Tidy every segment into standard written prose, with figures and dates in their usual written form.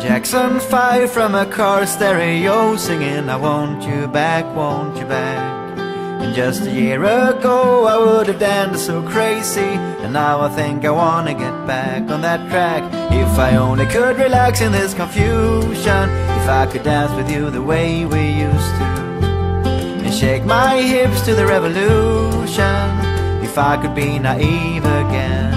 Jackson 5 from a car stereo, singing I want you back. And just a year ago I would have danced so crazy, and now I think I wanna get back on that track. If I only could relax in this confusion, if I could dance with you the way we used to, and shake my hips to the revolution, if I could be naive again.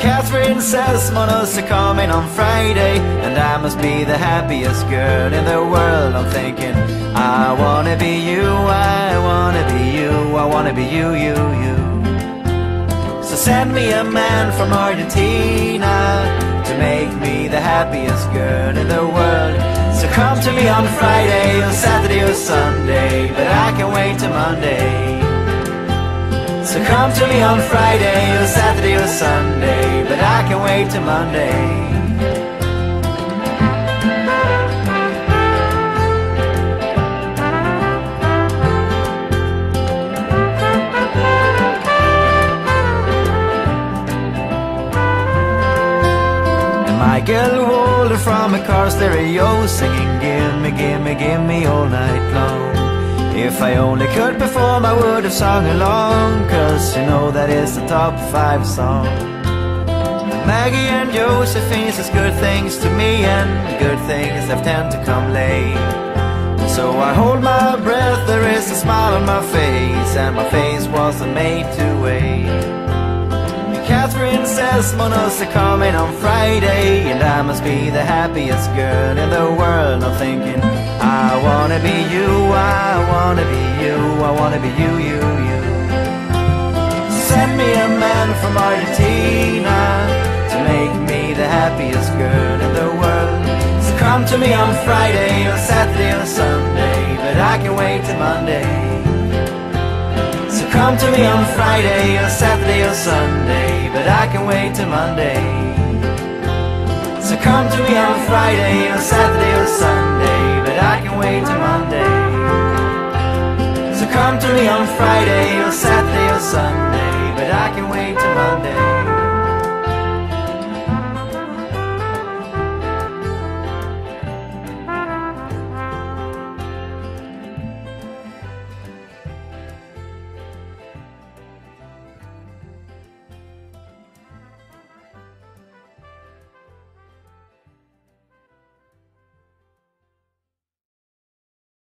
Catherine says Mona's coming on Friday, and I must be the happiest girl in the world. I'm thinking, I wanna be you, I wanna be you, I wanna be you, you, you. So send me a man from Argentina to make me the happiest girl in the world. So come to me on Friday, on Saturday or Sunday, but I can wait till Monday. So come to me on Friday or Saturday or Sunday, but I can wait till Monday. Michael Walder from a car stereo, singing gimme, gimme, gimme all night long. If I only could perform, I would have sung along, 'cause you know that is the top 5 song. Maggie and Josephine says good things to me, and good things have tend to come late. So I hold my breath, there is a smile on my face, and my face wasn't made to wait. Catherine says Mona's coming on Friday, and I must be the happiest girl in the world. I'm thinking, I wanna be you, I wanna be you, I wanna be you, you, you. Send me a man from Argentina to make me the happiest girl in the world. So come to me on Friday or Saturday or Sunday, but I can wait till Monday. So come to me on Friday or Saturday or Sunday, but I can wait till Monday. So come to me on Friday or Saturday or Sunday, but I can wait till Monday. So come to me on Friday or Saturday or Sunday.